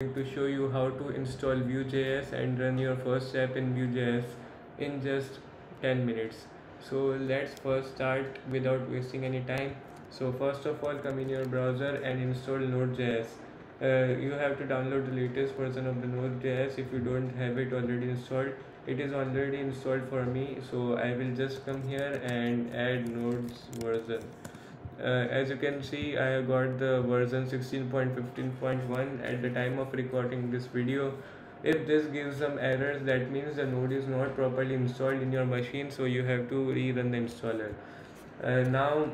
I'm going to show you how to install Vue.js and run your first app in Vue.js in just 10 minutes. So let's first start without wasting any time. So first of all, come in your browser and install Node.js. You have to download the latest version of the Node.js if you don't have it already installed. It is already installed for me, so I will just come here and add Node's version. As you can see, I have got the version 16.15.1 at the time of recording this video. If this gives some errors, that means the node is not properly installed in your machine, so you have to rerun the installer. Now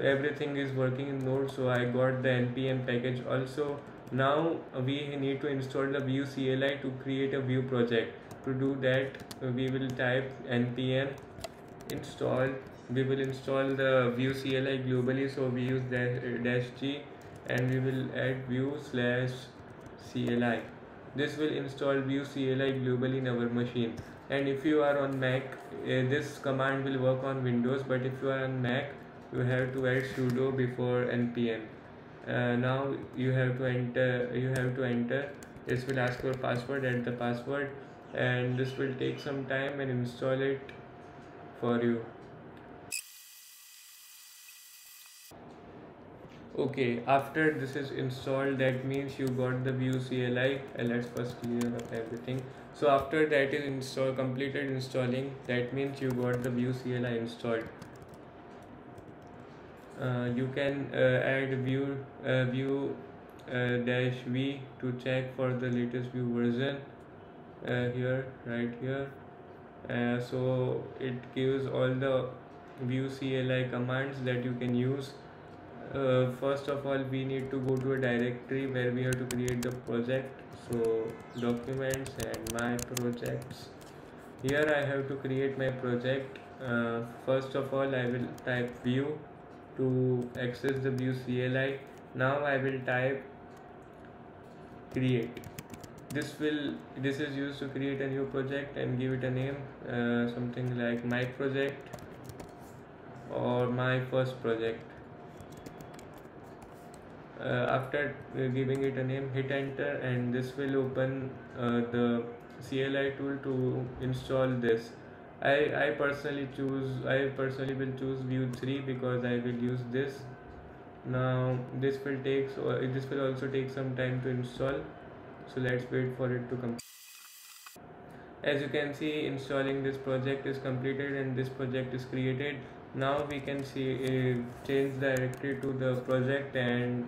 everything is working in Node, so I got the npm package also. Now we need to install the Vue CLI to create a Vue project. To do that, we will type npm install. We will install the Vue CLI globally, so we use -g and we will add Vue/CLI. This will install Vue CLI globally in our machine. And if you are on Mac, this command will work on Windows, but if you are on Mac, you have to add sudo before npm. Now you have to enter. This will ask for password. Add the password, and this will take some time and install it for you. Okay, after this is installed, that means you got the Vue CLI. Let's first clear up everything. So after that is completed installing, that means you got the Vue CLI installed. You can add Vue-V to check for the latest Vue version right here. So it gives all the Vue CLI commands that you can use. First of all, we need to go to a directory where we have to create the project. So documents and my projects. Here I have to create my project. First of all, I will type Vue to access the Vue CLI. Now I will type create. This is used to create a new project and give it a name, something like my project or my first project. After giving it a name, hit enter, and this will open the CLI tool to install this. I personally will choose Vue 3 because I will use this. Now this will also take some time to install, so let's wait for it to complete. As you can see, installing this project is completed and this project is created. Now we can see change the directory to the project, and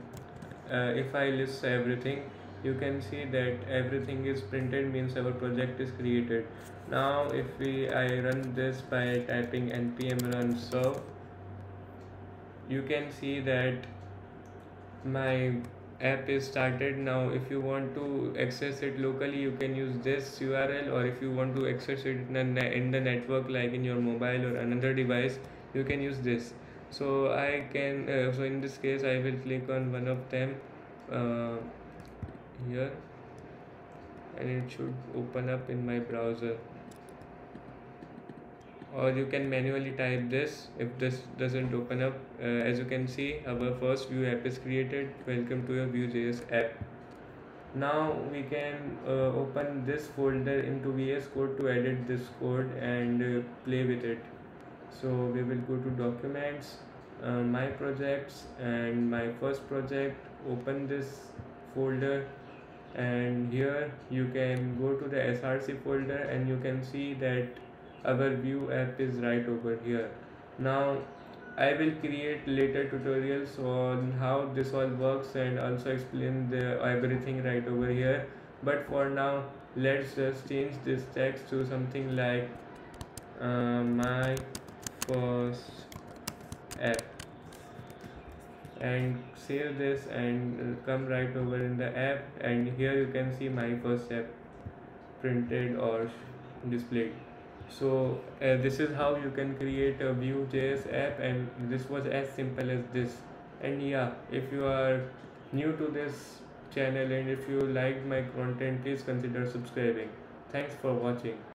if I list everything, you can see that everything is printed, means our project is created. Now if I run this by typing npm run serve, you can see that my app is started. Now if you want to access it locally, you can use this URL, or if you want to access it in the network, like in your mobile or another device, you can use this. So so in this case I will click on one of them here, and it should open up in my browser, or you can manually type this if this doesn't open up. As you can see, our first Vue app is created. Welcome to your Vue.js app. Now we can open this folder into VS Code to edit this code and play with it. So we will go to documents, my projects and my first project, open this folder, and here you can go to the src folder and you can see that our Vue app is right over here. Now I will create later tutorials on how this all works and also explain everything right over here, but for now let's just change this text to something like my first app, and save this and come right over in the app, and here you can see my first app printed or displayed. So this is how you can create a Vue.js app, and this was as simple as this. And yeah, if you are new to this channel and if you liked my content, please consider subscribing. Thanks for watching.